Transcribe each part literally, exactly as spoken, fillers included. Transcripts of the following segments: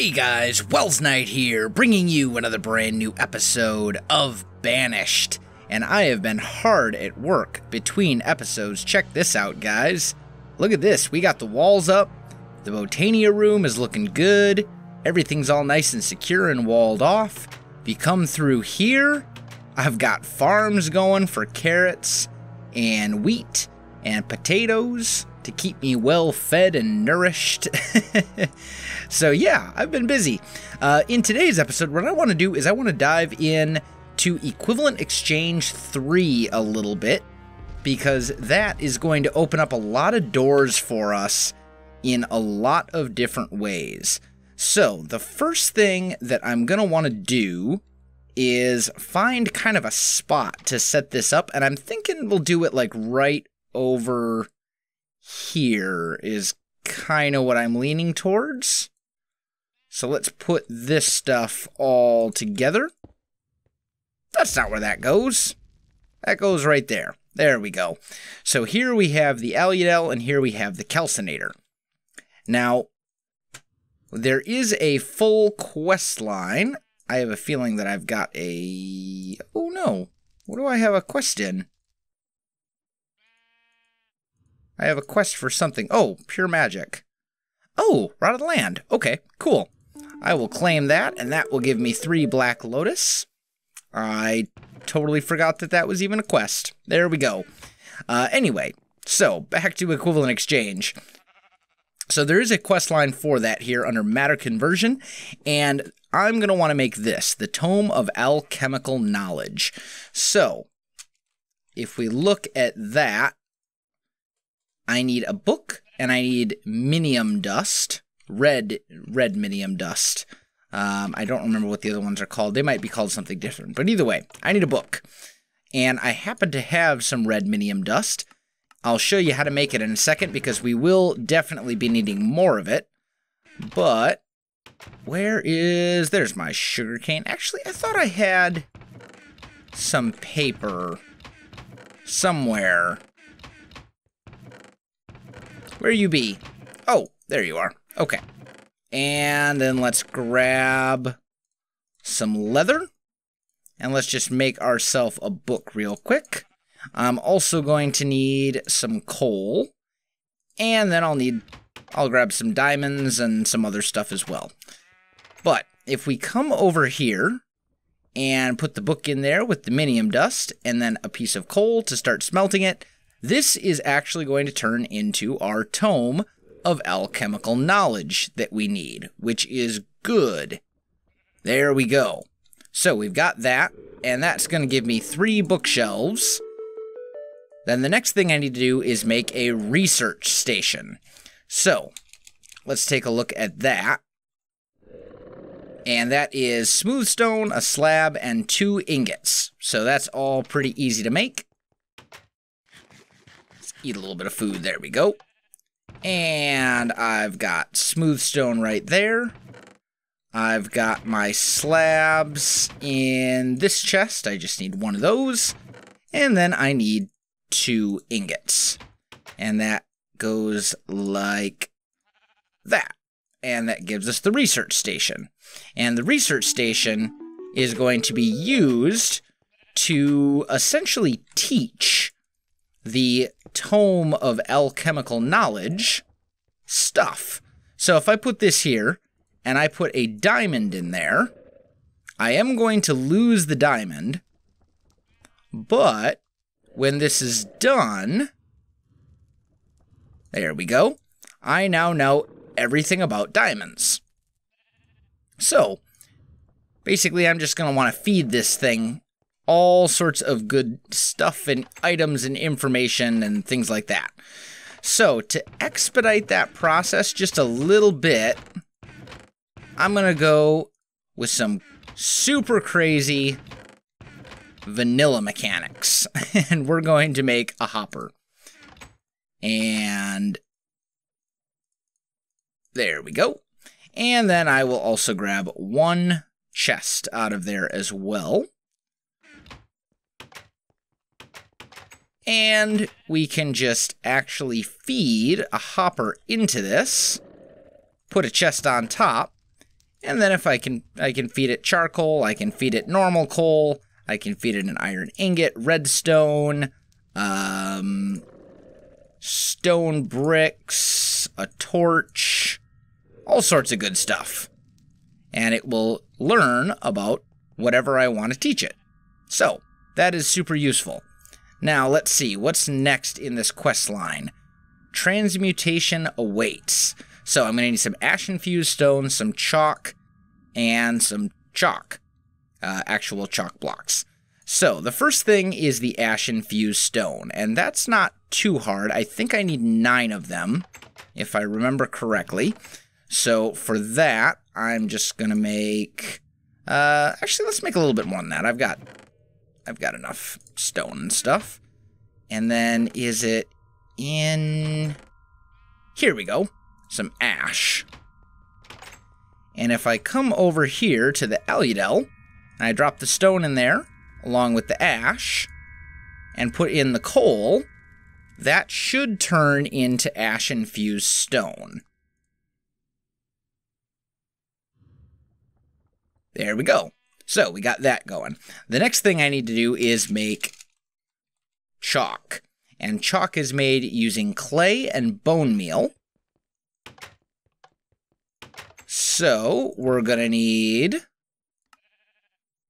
Hey guys, Wells Knight here, bringing you another brand new episode of Banished. And I have been hard at work between episodes. Check this out, guys. Look at this. We got the walls up. The Botania room is looking good. Everything's all nice and secure and walled off. If you come through here, I've got farms going for carrots and wheat and potatoes to keep me well fed and nourished. So yeah, I've been busy. Uh, in today's episode, what I want to do is I want to dive in to Equivalent Exchange three a little bit, because that is going to open up a lot of doors for us in a lot of different ways. So the first thing that I'm going to want to do is find kind of a spot to set this up, and I'm thinking we'll do it like right over here is kind of what I'm leaning towards. So let's put this stuff all together. That's not where that goes. That goes right there. There we go. So here we have the Aludel and here we have the Calcinator. Now, there is a full quest line. I have a feeling that I've got a... Oh no. What do I have a quest in? I have a quest for something. Oh, pure magic. Oh, Rotted Land. Okay, cool. I will claim that, and that will give me three Black Lotus. I totally forgot that that was even a quest. There we go. Uh, anyway, so back to Equivalent Exchange. So there is a quest line for that here under Matter Conversion, and I'm going to want to make this the Tome of Alchemical Knowledge. So if we look at that, I need a book, and I need Minium dust, red red Minium dust. Um, I don't remember what the other ones are called. They might be called something different, but either way, I need a book. And I happen to have some red Minium dust. I'll show you how to make it in a second, because we will definitely be needing more of it. But where is... There's my sugar cane. Actually, I thought I had some paper somewhere. Where you be? Oh, there you are. Okay. And then let's grab some leather. And let's just make ourselves a book real quick. I'm also going to need some coal. And then I'll need... I'll grab some diamonds and some other stuff as well. But if we come over here and put the book in there with the Minium dust and then a piece of coal to start smelting it, this is actually going to turn into our Tome of Alchemical Knowledge that we need, which is good. There we go. So we've got that, and that's going to give me three bookshelves. Then the next thing I need to do is make a research station. So let's take a look at that. And that is smooth stone, a slab, and two ingots. So that's all pretty easy to make. Eat a little bit of food. There we go. And I've got smooth stone right there. I've got my slabs in this chest. I just need one of those. And then I need two ingots. And that goes like that. And that gives us the research station. And the research station is going to be used to essentially teach the Tome of Alchemical Knowledge stuff. So if I put this here and I put a diamond in there, I am going to lose the diamond, but when this is done, there we go, I now know everything about diamonds. So basically I'm just going to want to feed this thing all sorts of good stuff and items and information and things like that. So to expedite that process just a little bit, I'm gonna go with some super crazy vanilla mechanics. And we're going to make a hopper. And there we go. And then I will also grab one chest out of there as well. And we can just actually feed a hopper into this, put a chest on top, And then if I can, I can feed it charcoal, I can feed it normal coal, I can feed it an iron ingot, redstone, um, stone bricks, a torch, all sorts of good stuff. And it will learn about whatever I want to teach it. So, that is super useful. Now, let's see, what's next in this quest line? Transmutation awaits. So I'm going to need some ash-infused stone, some chalk, and some chalk. Uh, actual chalk blocks. So the first thing is the ash-infused stone, and that's not too hard. I think I need nine of them, if I remember correctly. So for that, I'm just going to make... Uh, actually, let's make a little bit more than that. I've got... I've got enough stone and stuff. And then is it in... Here we go. Some ash. And if I come over here to the Aludel, and I drop the stone in there, along with the ash, and put in the coal, that should turn into ash-infused stone. There we go. So, we got that going. The next thing I need to do is make chalk. And chalk is made using clay and bone meal. So, we're gonna need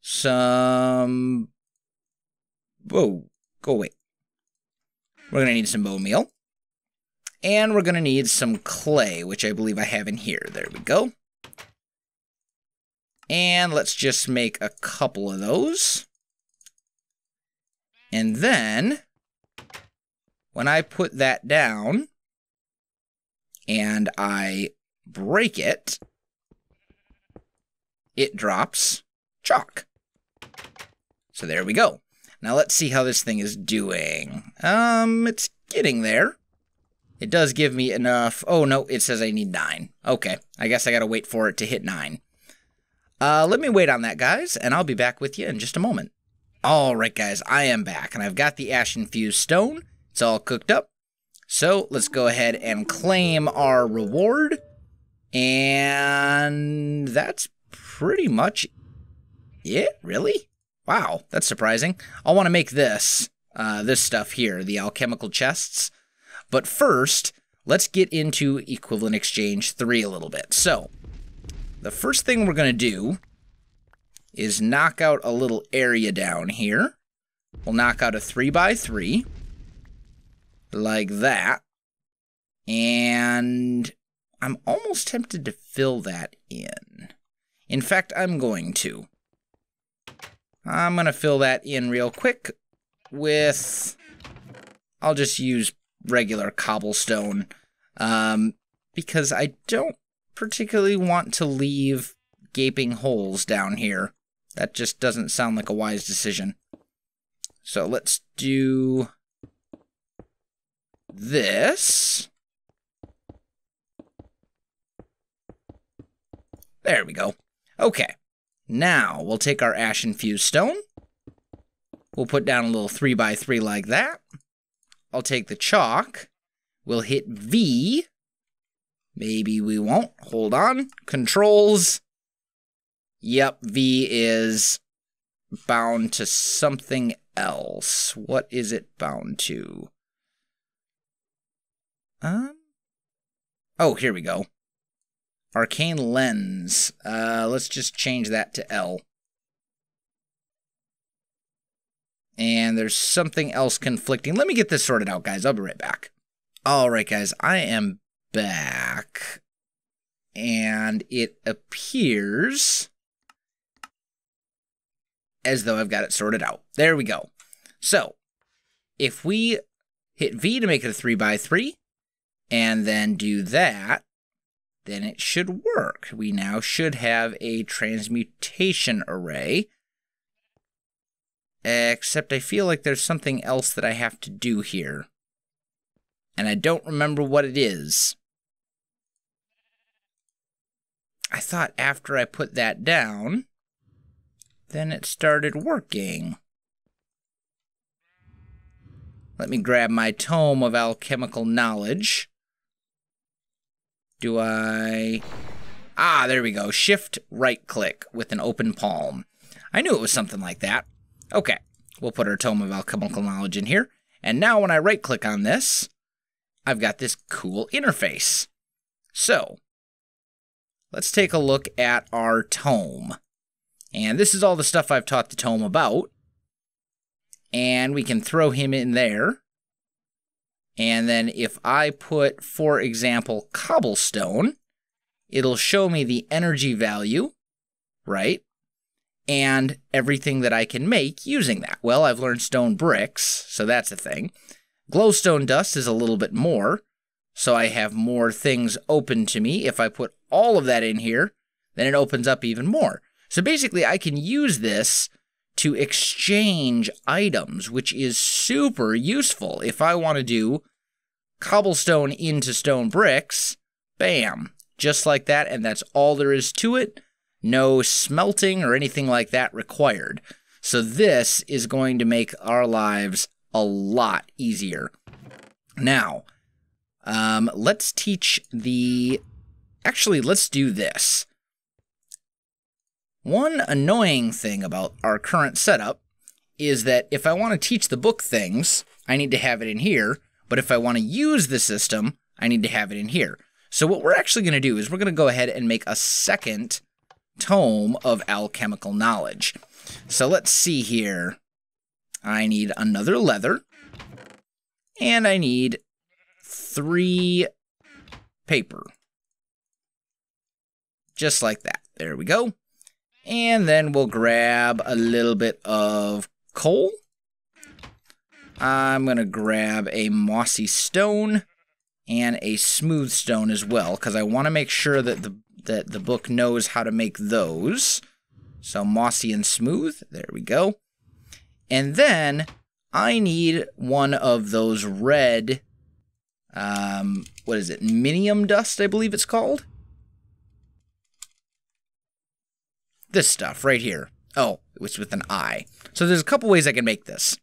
some... Whoa, go away. We're gonna need some bone meal. And we're gonna need some clay, which I believe I have in here. There we go. And let's just make a couple of those. And then, when I put that down, and I break it, it drops chalk. So there we go. Now let's see how this thing is doing. Um, it's getting there. It does give me enough. Oh no, it says I need nine. Okay, I guess I gotta wait for it to hit nine. Uh, let me wait on that, guys, and I'll be back with you in just a moment. All right, guys, I am back, and I've got the ash-infused stone. It's all cooked up. So let's go ahead and claim our reward. And that's pretty much it, really? Wow, that's surprising. I want to make this, uh, this stuff here, the alchemical chests. But first, let's get into Equivalent Exchange three a little bit. So, the first thing we're going to do is knock out a little area down here. We'll knock out a three by three, like that. And I'm almost tempted to fill that in. In fact, I'm going to. I'm going to fill that in real quick with... I'll just use regular cobblestone, um, because I don't particularly want to leave gaping holes down here. That just doesn't sound like a wise decision. So let's do this. There we go. Okay. Now we'll take our ash-infused stone. We'll put down a little three by three like that. I'll take the chalk. We'll hit V. Maybe we won't. Hold on. Controls. Yep, V is bound to something else. What is it bound to? Um. Oh, here we go. Arcane Lens. Uh, let's just change that to L. And there's something else conflicting. Let me get this sorted out, guys. I'll be right back. All right, guys. I am back, and it appears as though I've got it sorted out. There we go. So if we hit V to make it a three by three and then do that, then it should work. We now should have a transmutation array, except I feel like there's something else that I have to do here, and I don't remember what it is. I thought after I put that down, then it started working. Let me grab my Tome of Alchemical Knowledge. Do I... Ah, there we go. Shift right click with an open palm. I knew it was something like that. Okay, we'll put our Tome of Alchemical Knowledge in here. And now when I right click on this, I've got this cool interface. So let's take a look at our tome. And this is all the stuff I've taught the tome about. And we can throw him in there. And then if I put, for example, cobblestone, it'll show me the energy value, right? And everything that I can make using that. Well, I've learned stone bricks, so that's a thing. Glowstone dust is a little bit more, so I have more things open to me. If I put all of that in here, then it opens up even more. So basically, I can use this to exchange items, which is super useful. If I want to do cobblestone into stone bricks, bam, just like that, and that's all there is to it. No smelting or anything like that required. So this is going to make our lives a lot easier. Now, um, let's teach the... Actually, let's do this. One annoying thing about our current setup is that if I want to teach the book things, I need to have it in here. But if I want to use the system, I need to have it in here. So what we're actually going to do is we're going to go ahead and make a second Tome of Alchemical Knowledge. So let's see here. I need another leather, and I need three paper. Just like that. There we go. And then we'll grab a little bit of coal. I'm going to grab a mossy stone and a smooth stone as well, because I want to make sure that the that the book knows how to make those. So mossy and smooth, there we go. And then I need one of those red, um, what is it, Minium dust, I believe it's called? This stuff right here. Oh, it was with an I. So there's a couple ways I can make this.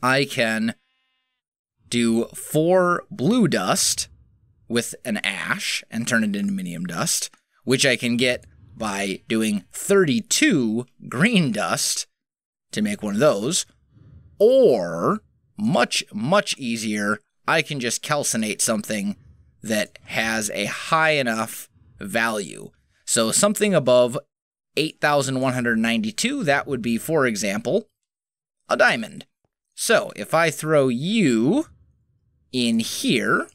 I can do four blue dust with an ash and turn it into Minium dust, which I can get by doing thirty-two green dust to make one of those. Or, much, much easier, I can just calcinate something that has a high enough value. So something above eight thousand one hundred ninety-two, that would be, for example, a diamond. So if I throw you in here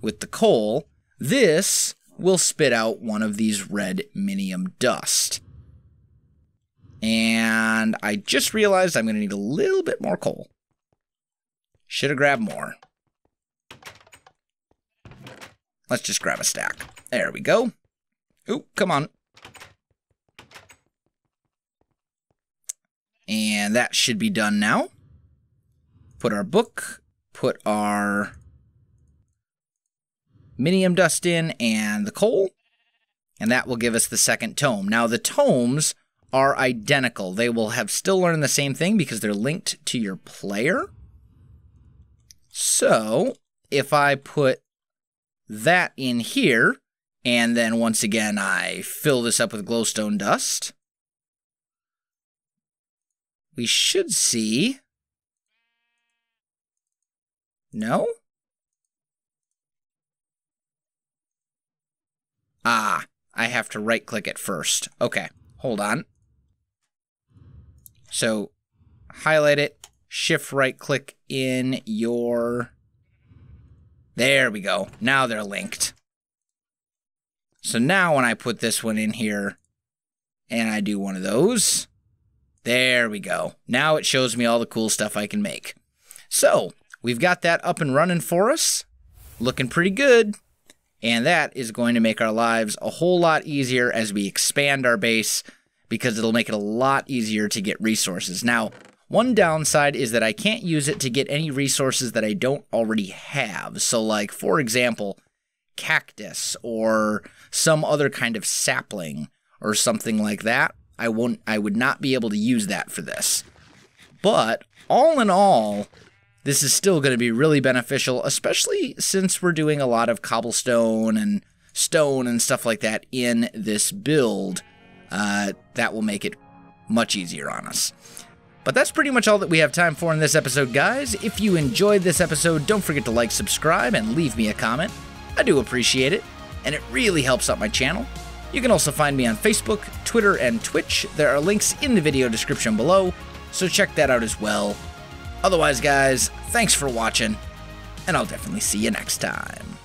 with the coal, this will spit out one of these red Minium dust. And I just realized I'm going to need a little bit more coal. Should have grabbed more. Let's just grab a stack. There we go. Ooh, come on. And that should be done now. Put our book, put our Minium dust in, and the coal, and that will give us the second tome. Now, the tomes are identical. They will have still learned the same thing because they're linked to your player. So if I put that in here, and then once again I fill this up with glowstone dust, we should see... No? Ah, I have to right-click it first. Okay, hold on. So, highlight it, shift right-click in your... There we go. Now they're linked. So now when I put this one in here, and I do one of those, there we go. Now it shows me all the cool stuff I can make. So, we've got that up and running for us. Looking pretty good. And that is going to make our lives a whole lot easier as we expand our base, because it'll make it a lot easier to get resources. Now, one downside is that I can't use it to get any resources that I don't already have. So like, for example, cactus or some other kind of sapling or something like that. I won't, I would not be able to use that for this. But all in all, this is still going to be really beneficial, especially since we're doing a lot of cobblestone and stone and stuff like that in this build, uh, that will make it much easier on us. But that's pretty much all that we have time for in this episode, guys. If you enjoyed this episode, don't forget to like, subscribe, and leave me a comment. I do appreciate it, and it really helps out my channel. You can also find me on Facebook, Twitter, and Twitch. There are links in the video description below, so check that out as well. Otherwise, guys, thanks for watching, and I'll definitely see you next time.